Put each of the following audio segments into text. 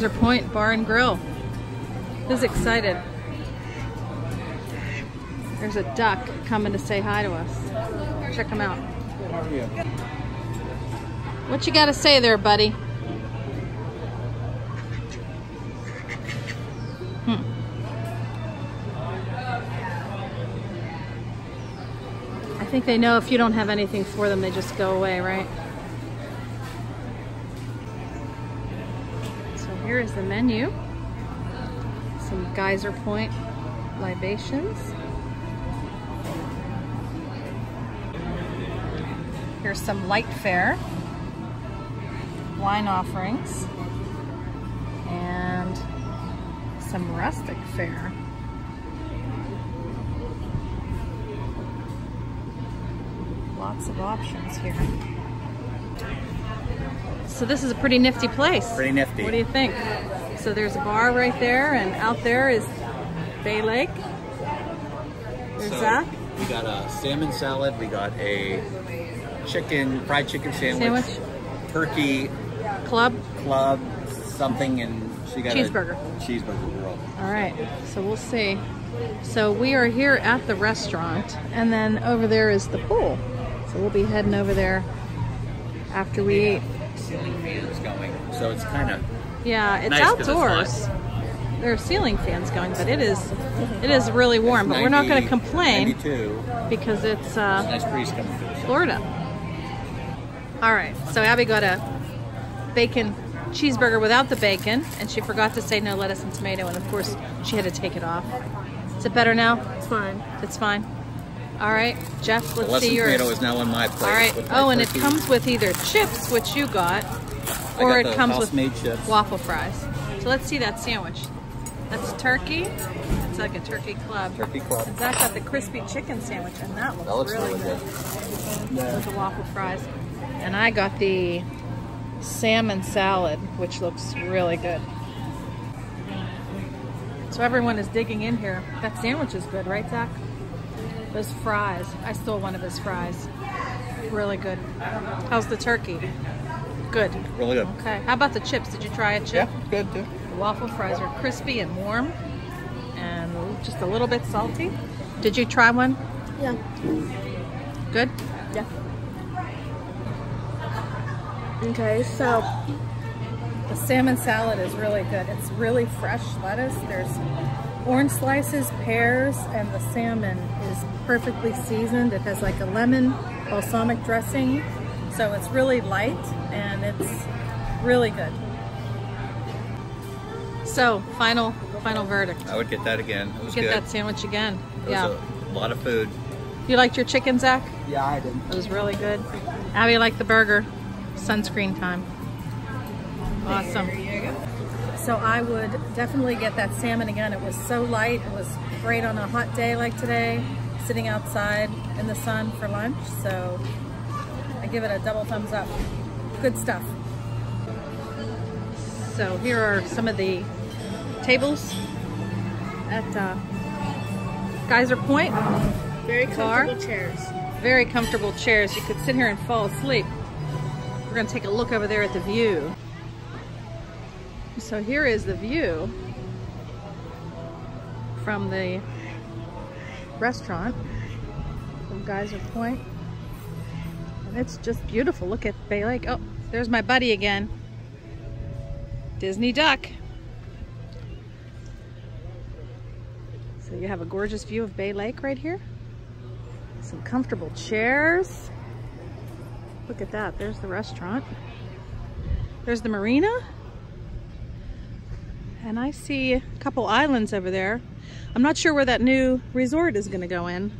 Geyser Point Bar and Grill. Who's excited? There's a duck coming to say hi to us. Check him out. How are you? What you got to say there, buddy? I think they know if you don't have anything for them, they just go away, right? So here is the menu. Some Geyser Point libations. Here's some light fare, wine offerings, and some rustic fare. Lots of options here. So this is a pretty nifty place. Pretty nifty. What do you think? So there's a bar right there, and out there is Bay Lake. There's that. We got a salmon salad. We got a fried chicken sandwich. Turkey club something, and she got a cheeseburger roll. All right, so we'll see. So we are here at the restaurant, and then over there is the pool. So we'll be heading over there after we eat. Ceiling fans going, so it's kind of it's nice outdoors. There are ceiling fans going, but it is really warm. But we're not going to complain 92, because it's a nice breeze coming through, so. Florida. All right, so Abby got a bacon cheeseburger without the bacon, and she forgot to say no lettuce and tomato, and of course she had to take it off. Is it better now? It's fine. It's fine. All right, Jeff, let's see yours. The lettuce and tomato is now on my plate. All right. Oh, and it comes with either chips, which you got, or it comes with waffle fries. So let's see that sandwich. That's turkey. It's like a turkey club. Turkey club. And Zach got the crispy chicken sandwich, and that looks really good. Yeah. With the waffle fries. And I got the salmon salad, which looks really good. So everyone is digging in here. That sandwich is good, right, Zach? Those fries. I stole one of his fries. Really good. How's the turkey? Good. Really good. Okay. How about the chips? Did you try a chip? Yeah, good too. The waffle fries are crispy and warm and just a little bit salty. Did you try one? Yeah. Good? Yeah. Okay, so the salmon salad is really good. It's really fresh lettuce. There's orange slices, pears, and the salmon is perfectly seasoned. It has like a lemon balsamic dressing, so it's really light and it's really good. So final verdict. I would get that again. It was good. Get that sandwich again. It was a lot of food. You liked your chicken, Zach? Yeah, I did. It was really good. Abby liked the burger. Sunscreen time. Awesome. So I would definitely get that salmon again. It was so light. It was great on a hot day like today, sitting outside in the sun for lunch. So I give it a double thumbs up. Good stuff. So here are some of the tables at Geyser Point. Very comfortable chairs. Very comfortable chairs. You could sit here and fall asleep. We're going to take a look over there at the view. So here is the view from the restaurant from Geyser Point. And it's just beautiful. Look at Bay Lake. Oh, there's my buddy again. Disney Duck. So you have a gorgeous view of Bay Lake right here. Some comfortable chairs. Look at that, there's the restaurant. There's the marina. And I see a couple islands over there. I'm not sure where that new resort is gonna go in.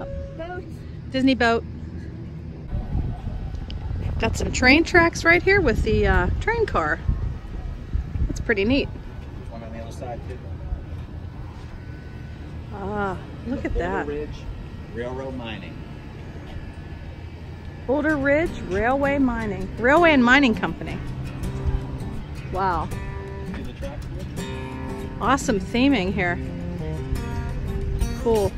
Oh. Boat. Disney boat. Got some train tracks right here with the train car. That's pretty neat. There's one on the other side too. Ah, look at that. Boulder Ridge Railroad Mining. Boulder Ridge Railway Mining. Railway and Mining Company. Wow. Awesome theming here. Cool.